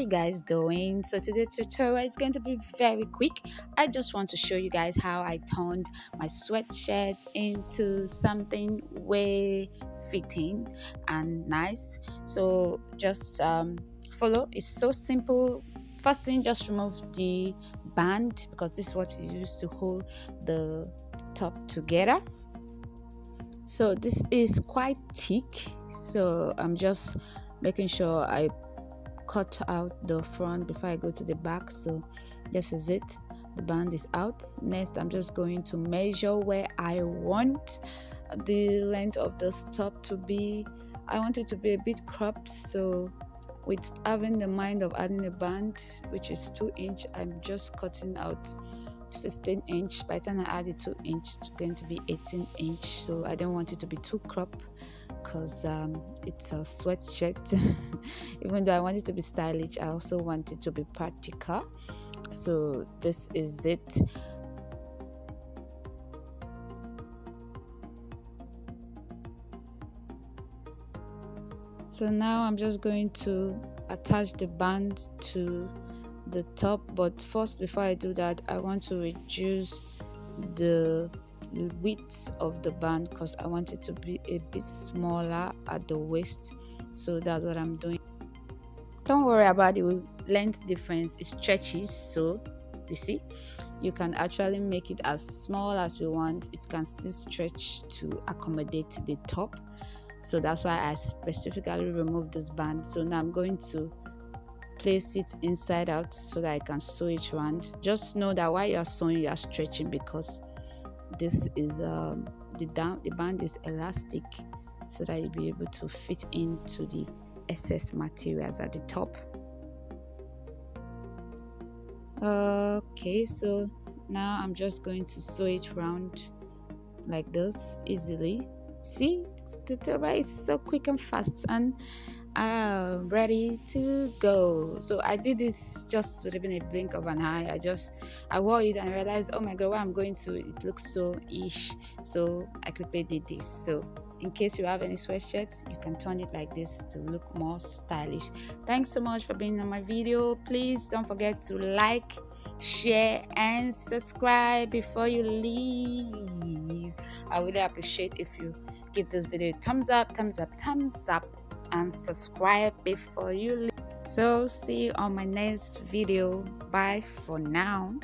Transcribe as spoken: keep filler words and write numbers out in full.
you guys doing? So today's tutorial is going to be very quick. I just want to show you guys how I turned my sweatshirt into something way fitting and nice. So just um, follow. It's so simple. First thing, just remove the band because this is what you use to hold the top together. So this is quite thick, so I'm just making sure I cut out the front before I go to the back. So this is it, the band is out. Next, I'm just going to measure where I want the length of the top to be. I want it to be a bit cropped, so with having the mind of adding a band which is two inch, I'm just cutting out sixteen inch. By the time I add the two inch, it's going to be eighteen inch. So I don't want it to be too cropped because um, it's a sweatshirt. Even though I want it to be stylish, I also want it to be practical. So this is it. So now I'm just going to attach the band to the top, but first, before I do that, I want to reduce the width of the band because I want it to be a bit smaller at the waist. So that's what I'm doing. Don't worry about the length difference, it stretches, so you see, you can actually make it as small as you want. It can still stretch to accommodate the top. So that's why I specifically removed this band. So now I'm going to place it inside out so that I can sew it round. Just know that while you're sewing, you are stretching because this is um, the down the band is elastic, so that you'll be able to fit into the excess materials at the top. Okay, so now I'm just going to sew it round like this easily. See, the tutorial is so quick and fast, and I'm ready to go. So I did this just within a blink of an eye. I just I wore it and realized, oh my god, where I'm going to, it looks so ish. So I quickly did this. So in case you have any sweatshirts, you can turn it like this to look more stylish. Thanks so much for being on my video. Please don't forget to like, share and subscribe before you leave. I really appreciate if you give this video a thumbs up, thumbs up, thumbs up, and subscribe before you leave. So see you on my next video. Bye for now.